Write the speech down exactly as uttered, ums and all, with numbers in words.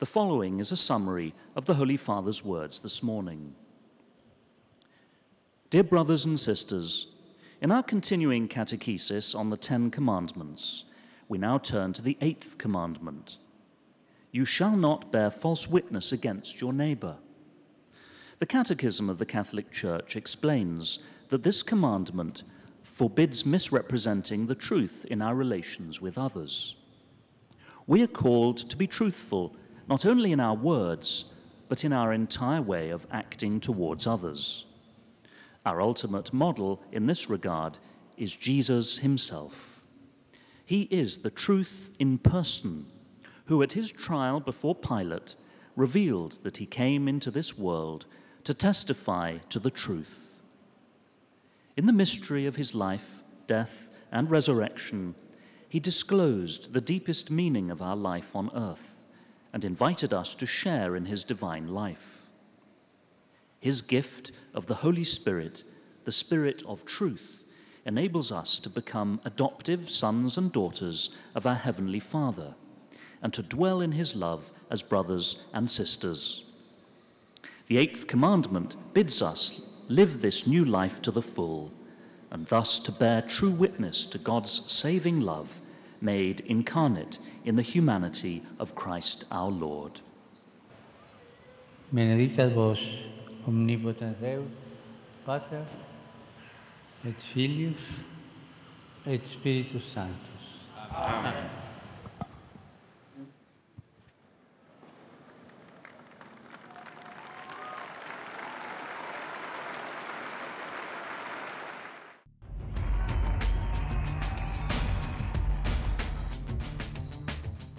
The following is a summary of the Holy Father's words this morning. Dear brothers and sisters, in our continuing catechesis on the Ten Commandments, we now turn to the Eighth Commandment. You shall not bear false witness against your neighbor. The Catechism of the Catholic Church explains that this commandment forbids misrepresenting the truth in our relations with others. We are called to be truthful, not only in our words, but in our entire way of acting towards others. Our ultimate model in this regard is Jesus himself. He is the truth in person, who at his trial before Pilate revealed that he came into this world to testify to the truth. In the mystery of his life, death, and resurrection, he disclosed the deepest meaning of our life on earth and invited us to share in his divine life. His gift of the Holy Spirit, the Spirit of truth, enables us to become adoptive sons and daughters of our Heavenly Father and to dwell in his love as brothers and sisters. The Eighth Commandment bids us live this new life to the full, and thus to bear true witness to God's saving love made incarnate in the humanity of Christ our Lord. Benedicat vos, omnipotens Deus, Pater, et Filius, et Spiritus Sanctus. Amen. Amen.